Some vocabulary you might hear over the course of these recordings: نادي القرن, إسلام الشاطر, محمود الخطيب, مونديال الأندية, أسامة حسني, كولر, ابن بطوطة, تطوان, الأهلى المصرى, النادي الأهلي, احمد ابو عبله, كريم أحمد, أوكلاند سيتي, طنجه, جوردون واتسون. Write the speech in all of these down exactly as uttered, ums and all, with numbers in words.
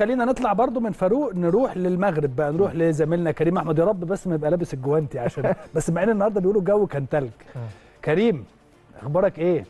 خلينا نطلع برضو من فاروق نروح للمغرب بقى، نروح لزميلنا كريم أحمد. يا رب بس ما يبقى لابس الجوانتي عشان بس مع ان النهارده بيقولوا الجو كان تلج. كريم اخبارك ايه؟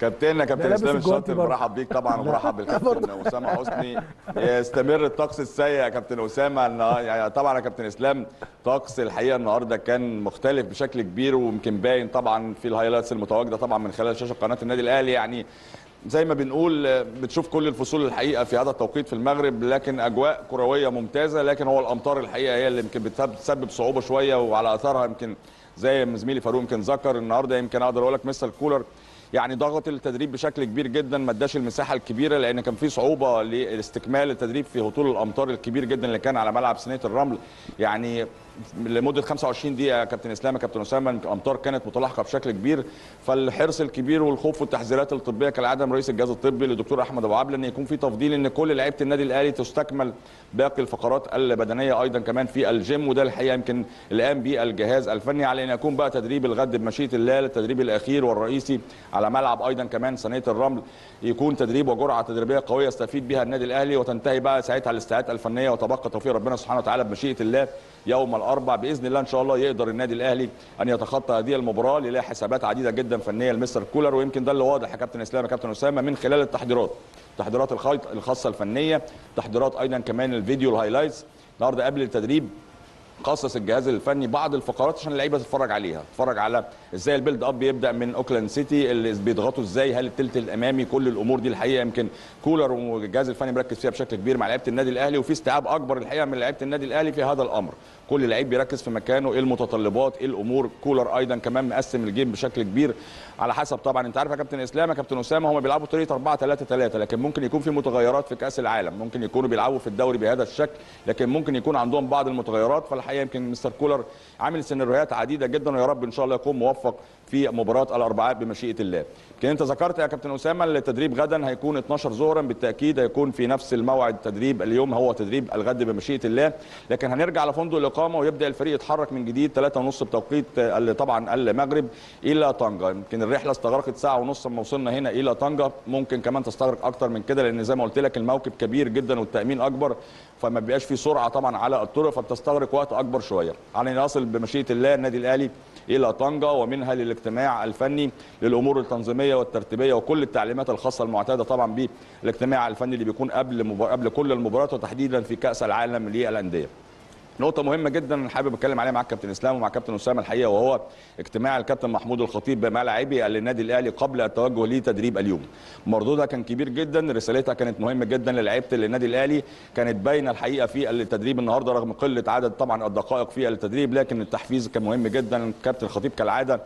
كابتننا كابتن اسلام الشاطر مرحب بيك طبعا ومرحب بالكابتن اسامه حسني. يستمر الطقس السيء يا كابتن اسامه. يعني طبعا يا كابتن اسلام طقس الحقيقه النهارده كان مختلف بشكل كبير، ويمكن باين طبعا في الهايلايتس المتواجده طبعا من خلال شاشه قناه النادي الاهلي. يعني زي ما بنقول بتشوف كل الفصول الحقيقه في هذا التوقيت في المغرب، لكن اجواء كرويه ممتازه، لكن هو الامطار الحقيقه هي اللي يمكن بتسبب صعوبه شويه، وعلى اثرها يمكن زي ما زميلي فاروق يمكن ذكر النهارده يمكن اقدر اقول لك مستر كولر يعني ضغط التدريب بشكل كبير جدا، ما اداش المساحه الكبيره لان كان في صعوبه لاستكمال التدريب في هطول الامطار الكبير جدا اللي كان على ملعب صينيه الرمل يعني لمده خمسة وعشرين دقيقه يا كابتن اسلام يا كابتن اسامه. الامطار كانت متلاحقه بشكل كبير، فالحرص الكبير والخوف والتحذيرات الطبيه كالعاده من رئيس الجهاز الطبي للدكتور احمد ابو عبله ان يكون في تفضيل ان كل لعيبه النادي الاهلي تستكمل باقي الفقرات البدنيه ايضا كمان في الجيم، وده الحقيقه يمكن الان بالجهاز الفني على ان يكون بقى تدريب الغد بمشيئه الله للتدريب الاخير والرئيسي على ملعب ايضا كمان صينيه الرمل، يكون تدريب وجرعه تدريبيه قويه يستفيد بها النادي الاهلي، وتنتهي بقى ساعتها الاستعدادات الفنيه وتبقى توفيق ربنا سبحانه وتعالى بمشيئه الله يوم الاربعاء باذن الله. ان شاء الله يقدر النادي الاهلي ان يتخطى هذه المباراه اللي لها حسابات عديده جدا فنيه لمستر كولر، ويمكن ده اللي واضح يا كابتن اسلام يا كابتن اسامه من خلال التحضيرات، تحضيرات الخيط الخاصه الفنيه، تحضيرات ايضا كمان الفيديو الهايلايتس. النهارده قبل التدريب خصص الجهاز الفني بعض الفقرات عشان اللعيبه تتفرج عليها، تتفرج على ازاي البيلد اب بيبدا من اوكلاند سيتي، اللي بيضغطوا ازاي، هل الثلث الامامي، كل الامور دي الحقيقه يمكن كولر والجهاز الفني مركز فيها بشكل كبير مع لعيبه النادي الاهلي، وفي استيعاب اكبر الحقيقه من لعيبه النادي الاهلي في هذا الامر، كل لعيب بيركز في مكانه، ايه المتطلبات، ايه الامور. كولر ايضا كمان مقسم الجيم بشكل كبير على حسب طبعا انت عارف يا كابتن اسلام يا كابتن اسامه هم بيلعبوا طريقه أربعة ثلاثة ثلاثة، لكن ممكن يكون في متغيرات في كاس العالم، ممكن يكونوا بيلعبوا في الدوري بهذا الشكل، لكن ممكن يكون عندهم بعض المتغيرات. فالحقيقه يمكن مستر كولر عامل سيناريوهات عديده جدا، ويا رب ان شاء الله يكون موفق في مباراه الاربعاء بمشيئه الله. يمكن انت ذكرت يا كابتن اسامه التدريب غدا هيكون اثناشر ظهرا، بالتاكيد هيكون في نفس الموعد تدريب اليوم هو تدريب الغد بمشيئه الله، لكن هنرجع لفندق الاقامه ويبدا الفريق يتحرك من جديد ثلاثة وثلاثين بتوقيت طبعا المغرب الى طنجه. يمكن الرحله استغرقت ساعه ونص لما وصلنا هنا الى طنجه، ممكن كمان تستغرق اكتر من كده لان زي ما قلت لك الموكب كبير جدا والتامين اكبر، فما بيبقاش في سرعه طبعا على الطرق، فبتستغرق وقت اكبر شويه. علينا نصل بمشيئه الله النادي الاهلي الى طنجه ومنها للاجتماع الفني للامور التنظيميه والترتيبيه وكل التعليمات الخاصه المعتاده طبعا بالاجتماع الفني اللي بيكون قبل مب... قبل كل المباريات وتحديدا في كاس العالم للانديه. نقطة مهمة جدا حابب اتكلم عليها مع كابتن اسلام ومع كابتن اسامة الحقيقة، وهو اجتماع الكابتن محمود الخطيب مع لاعبي النادي الاهلي قبل التوجه لتدريب اليوم. مردودها كان كبير جدا، رسالتها كانت مهمة جدا للاعيبة النادي الاهلي، كانت باينة الحقيقة في التدريب النهارده رغم قلة عدد طبعا الدقائق في التدريب، لكن التحفيز كان مهم جدا. كابتن الخطيب كالعادة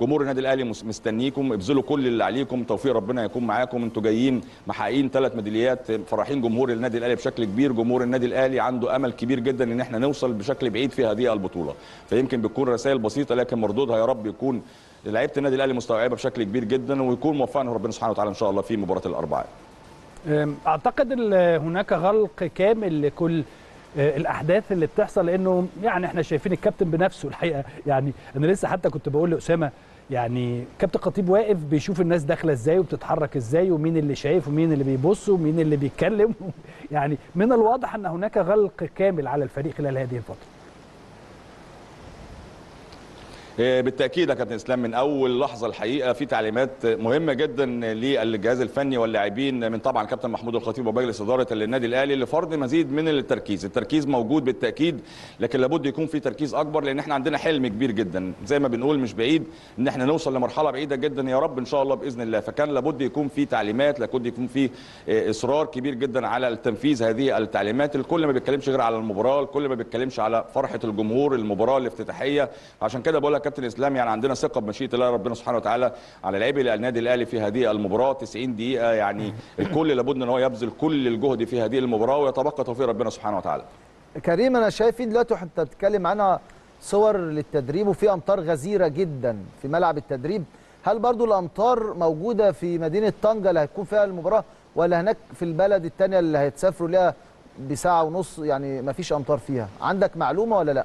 جمهور النادي الاهلي مستنيكم، ابذلوا كل اللي عليكم، توفيق ربنا يكون معاكم، انتوا جايين محققين ثلاث ميداليات، فرحين جمهور النادي الاهلي بشكل كبير، جمهور النادي الاهلي عنده امل كبير جدا ان احنا نوصل بشكل بعيد في هذه البطوله. فيمكن بتكون رسائل بسيطه لكن مردودها يا رب يكون لعيبه النادي الاهلي مستوعبه بشكل كبير جدا، ويكون موفقنا ربنا سبحانه وتعالى ان شاء الله في مباراه الاربعاء. اعتقد هناك غلق كامل لكل الاحداث اللي بتحصل، لانه يعني احنا شايفين الكابتن بنفسه الحقيقه. يعني انا لسه حتى كنت بقول لاسامه يعني كابتن خطيب واقف بيشوف الناس داخله ازاي وبتتحرك ازاي، ومين اللي شايف ومين اللي بيبص ومين اللي بيتكلم. يعني من الواضح ان هناك غلق كامل على الفريق خلال هذه الفتره. بالتاكيد يا كابتن اسلام من اول لحظه الحقيقه في تعليمات مهمه جدا للجهاز الفني واللاعبين من طبعا كابتن محمود الخطيب ومجلس اداره النادي الاهلي لفرض مزيد من التركيز. التركيز موجود بالتاكيد، لكن لابد يكون في تركيز اكبر لان احنا عندنا حلم كبير جدا زي ما بنقول، مش بعيد ان احنا نوصل لمرحله بعيده جدا يا رب ان شاء الله باذن الله. فكان لابد يكون في تعليمات، لابد يكون في اصرار كبير جدا على تنفيذ هذه التعليمات. الكل ما بيتكلمش غير على المباراه، الكل ما بيتكلمش على فرحه الجمهور، المباراه الافتتاحيه. عشان كده بقول كابتن اسلام يعني عندنا ثقه بمشيئه الله ربنا سبحانه وتعالى على لاعبي النادي الاهلي في هذه المباراه تسعين دقيقه، يعني الكل لابد ان هو يبذل كل الجهد في هذه المباراه ويتبقى توفيق ربنا سبحانه وتعالى. كريم انا شايفين دلوقتي انت بتتكلم عنها صور للتدريب وفي امطار غزيره جدا في ملعب التدريب، هل برضو الامطار موجوده في مدينه طنجه اللي هتكون فيها المباراه ولا هناك في البلد الثانيه اللي هيتسافروا لها بساعه ونص يعني ما فيش امطار فيها؟ عندك معلومه ولا لا؟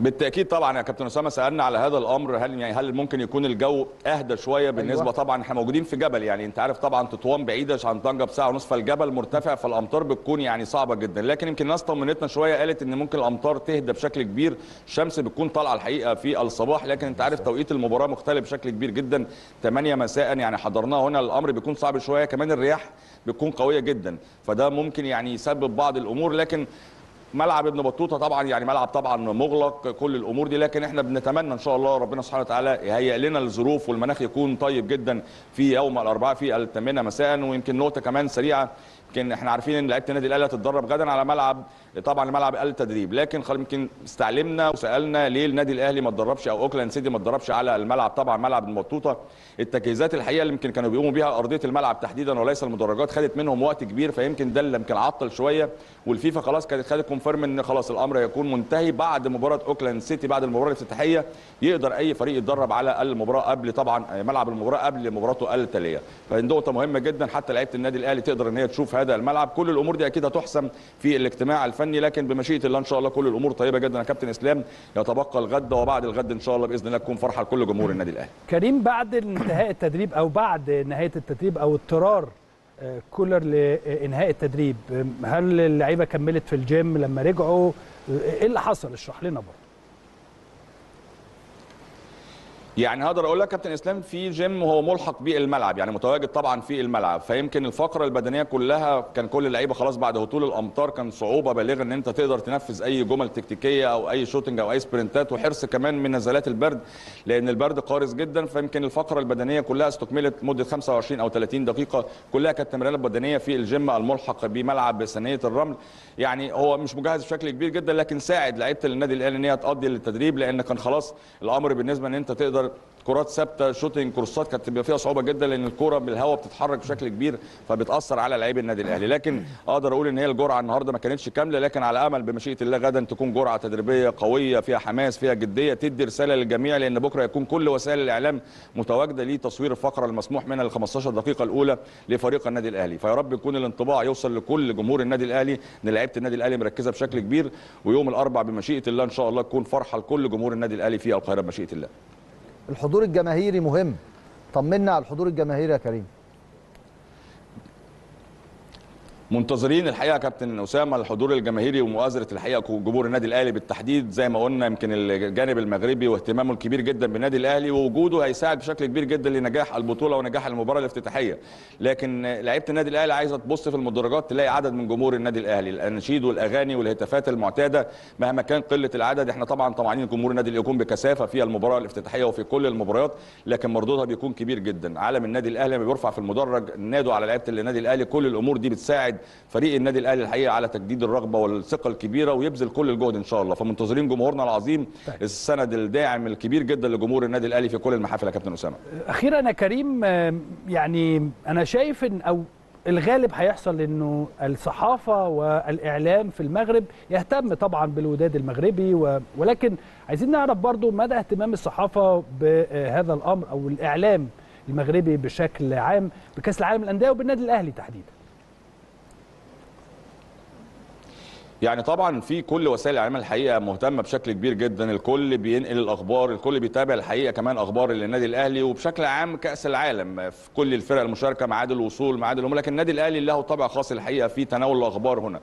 بالتاكيد طبعا يا كابتن اسامه سالنا على هذا الامر، هل يعني هل ممكن يكون الجو اهدى شويه بالنسبه؟ أيوة. طبعا احنا موجودين في جبل، يعني انت عارف طبعا تطوان بعيده عن طنجه بساعه ونص، فالجبل مرتفع فالامطار بتكون يعني صعبه جدا، لكن يمكن الناس طمنتنا شويه قالت ان ممكن الامطار تهدى بشكل كبير، الشمس بتكون طالعه الحقيقه في الصباح، لكن انت عارف توقيت المباراه مختلف بشكل كبير جدا، ثمانية مساء يعني حضرناه هنا، الامر بيكون صعب شويه، كمان الرياح بتكون قويه جدا، فده ممكن يعني يسبب بعض الامور، لكن ملعب ابن بطوطة طبعا يعني ملعب طبعا مغلق كل الامور دي، لكن احنا بنتمنى ان شاء الله ربنا سبحانه وتعالى يهيئ لنا الظروف والمناخ يكون طيب جدا في يوم الاربعاء في الثامنة مساء. ويمكن نقطه كمان سريعه، يمكن احنا عارفين ان لعيبه النادي الاهلي هتتدرب غدا على ملعب طبعا ملعب التدريب، لكن يمكن استعلمنا وسالنا ليه النادي الاهلي ما اتدربش او اوكلاند سيتي ما اتدربش على الملعب طبعا ملعب ابن بطوطة. التجهيزات الحقيقه اللي يمكن كانوا بيقوموا بيها ارضيه الملعب تحديدا وليس المدرجات خدت منهم وقت كبير، فيمكن ده اللي يمكن عطل شويه، والفيفا خلاص كانت خدت كونفيرم ان خلاص الامر هيكون منتهي بعد مباراه اوكلاند سيتي، بعد المباراه الافتتاحيه يقدر اي فريق يتدرب على المباراه قبل طبعا ملعب المباراه قبل مباراته التاليه، فنقطه مهمه جدا حتى لعيبه النادي الاهلي تقدر ان هي تشوف هذا الملعب. كل الامور دي اكيد هتحسم في الاجتماع الفني، لكن بمشيئه الله ان شاء الله كل الامور طيبه جدا يا كابتن اسلام، يتبقى الغد وبعد الغد ان شاء الله باذن الله تكون فرحه لكل جمهور النادي الاهلي. كريم، بعد انتهاء التدريب او بعد نهايه التدريب او اضطرار كولر لانهاء التدريب، هل اللعيبه كملت في الجيم لما رجعوا؟ ايه اللي حصل؟ اشرح لنا برضه. يعني هقدر اقول لك كابتن اسلام في جيم هو ملحق بالملعب، يعني متواجد طبعا في الملعب، فيمكن الفقره البدنيه كلها كان كل اللعيبه خلاص بعد هطول الامطار كان صعوبه بالغه ان انت تقدر تنفذ اي جمل تكتيكيه او اي شوتنج او اي سبرنتات، وحرص كمان من نزلات البرد لان البرد قارس جدا، فيمكن الفقره البدنيه كلها استكملت مده خمسة وعشرين او ثلاثين دقيقه، كلها كانت تمرينات بدنيه في الجيم الملحق بملعب ثانيه الرمل. يعني هو مش مجهز بشكل كبير جدا، لكن ساعد لعيبه النادي الاهلي ان هي تقضي التدريب، لان كان خلاص الامر بالنسبه ان انت تقدر كرات ثابته شوتنج كورسات كانت بتبقى فيها صعوبه جدا لان الكوره بالهواء بتتحرك بشكل كبير فبتاثر على لعيبه النادي الاهلي، لكن اقدر اقول ان هي الجرعه النهارده ما كانتش كامله، لكن على امل بمشيئه الله غدا تكون جرعه تدريبيه قويه فيها حماس فيها جديه تدي رساله للجميع، لان بكره هيكون كل وسائل الاعلام متواجده لتصوير الفقره المسموح منها ال خمستاشر دقيقه الاولى لفريق النادي الاهلي، فيا رب يكون الانطباع يوصل لكل جمهور النادي الاهلي ان لعيبه النادي الاهلي مركزه بشكل كبير، ويوم الاربعاء بمشيئه الله ان شاء الله تكون فرحه لكل جمهور النادي الاهلي في القاهره بمشيئه الله. الحضور الجماهيري مهم، طمنا على الحضور الجماهيري يا كريم. منتظرين الحقيقه كابتن اسامه الحضور الجماهيري ومؤازره الحقيقه جمهور النادي الاهلي بالتحديد، زي ما قلنا يمكن الجانب المغربي واهتمامه الكبير جدا بالنادي الاهلي ووجوده هيساعد بشكل كبير جدا لنجاح البطوله ونجاح المباراه الافتتاحيه، لكن لعيبه النادي الاهلي عايزه تبص في المدرجات تلاقي عدد من جمهور النادي الاهلي، الاناشيد والاغاني والهتافات المعتاده مهما كان قله العدد، احنا طبعا طمعانين جمهور النادي الاهلي يكون بكثافه في المباراه الافتتاحيه وفي كل المباريات، لكن مردودها بيكون كبير جدا، عالم النادي الاهلي لما بيرفع في المدرج نادوا على لعيبه النادي الاهلي، كل الامور دي بتساعد فريق النادي الاهلي الحقيقه على تجديد الرغبه والثقه الكبيره ويبذل كل الجهد ان شاء الله، فمنتظرين جمهورنا العظيم السند الداعم الكبير جدا لجمهور النادي الاهلي في كل المحافل يا كابتن اسامه. اخيرا يا كريم، يعني انا شايف ان او الغالب هيحصل انه الصحافه والاعلام في المغرب يهتم طبعا بالوداد المغربي و... ولكن عايزين نعرف برضو مدى اهتمام الصحافه بهذا الامر او الاعلام المغربي بشكل عام بكاس العالم للانديه وبالنادي الاهلي تحديدا. يعني طبعا في كل وسائل الاعلام الحقيقه مهتمه بشكل كبير جدا، الكل بينقل الاخبار، الكل بيتابع الحقيقه كمان اخبار النادي الاهلي وبشكل عام كاس العالم في كل الفرق المشاركه ما عدا الوصول ما عدا، لكن النادي الاهلي له طابع خاص الحقيقه في تناول الاخبار هنا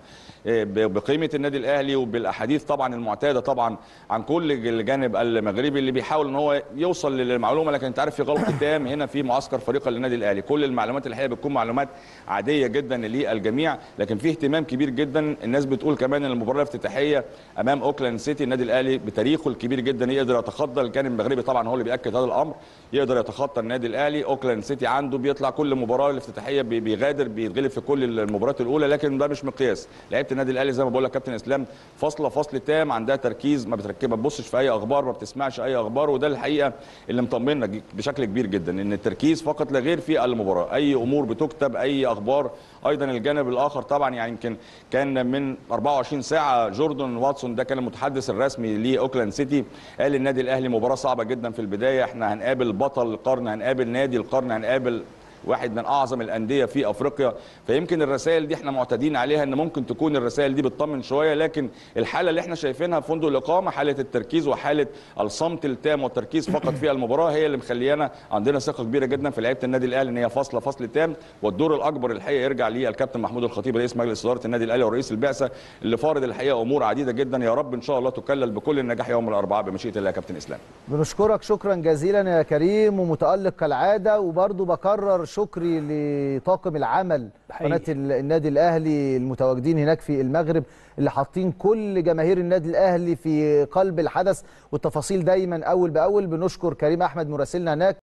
بقيمه النادي الاهلي وبالاحاديث طبعا المعتاده طبعا عن كل الجانب المغربي اللي بيحاول ان هو يوصل للمعلومه، لكن انت عارف في غلط تام هنا في معسكر فريق النادي الاهلي، كل المعلومات الحقيقه بتكون معلومات عاديه جدا للجميع، لكن في اهتمام كبير جدا، الناس بتقول كمان المباراه الافتتاحيه امام اوكلاند سيتي النادي الاهلي بتاريخه الكبير جدا يقدر يتخطى الجانب المغربي، طبعا هو اللي بياكد هذا الامر، يقدر يتخطى النادي الاهلي اوكلاند سيتي عنده بيطلع كل مباراه الافتتاحيه بيغادر بيتغلب في كل المباريات الاولى، لكن ده مش مقياس، لعيبه النادي الاهلي زي ما بقول لك كابتن اسلام فاصله فصل تام، عندها تركيز، ما بتركب ما بتبصش في اي اخبار، ما بتسمعش اي اخبار، وده الحقيقه اللي مطمنا بشكل كبير جدا ان التركيز فقط لا غير في المباراه، اي امور بتكتب اي اخبار. ايضا الجانب الاخر طبعا يعني يمكن كان من أربعة وعشرين ساعة جوردون واتسون ده كان المتحدث الرسمي لأوكلاند سيتي، قال النادي الأهلي مباراة صعبة جدا في البداية، احنا هنقابل بطل القرن، هنقابل نادي القرن، هنقابل واحد من اعظم الانديه في افريقيا. فيمكن الرسائل دي احنا معتادين عليها ان ممكن تكون الرسائل دي بتطمن شويه، لكن الحاله اللي احنا شايفينها في فندق الاقامه حاله التركيز وحاله الصمت التام والتركيز فقط في المباراه هي اللي مخليانا عندنا ثقه كبيره جدا في لعيبه النادي الاهلي ان هي فاصله فصل تام. والدور الاكبر الحقيقه يرجع ليه الكابتن محمود الخطيب رئيس مجلس اداره النادي الاهلي ورئيس البعثه اللي فارض الحقيقه امور عديده جدا، يا رب ان شاء الله تكلل بكل النجاح يوم الاربعاء بمشيئه الله. يا كابتن اسلام بنشكرك شكرا جزيلا يا كريم ومتالق كالعاده، وبرضه بكرر شكري لطاقم العمل قناه النادي الاهلي المتواجدين هناك في المغرب اللي حاطين كل جماهير النادي الاهلي في قلب الحدث والتفاصيل دايما اول باول. بنشكر كريم احمد مراسلنا هناك.